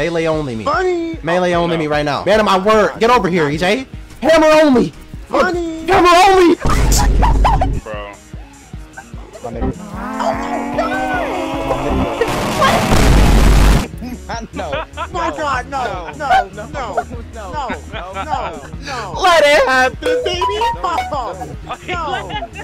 Melee only me. Money. Melee only me right now. Man of my word. Get over here, EJ. Hammer only. Money. Hammer only. Bro. No. My God, no, no, no, no, no, no, no. Let it happen, baby. No.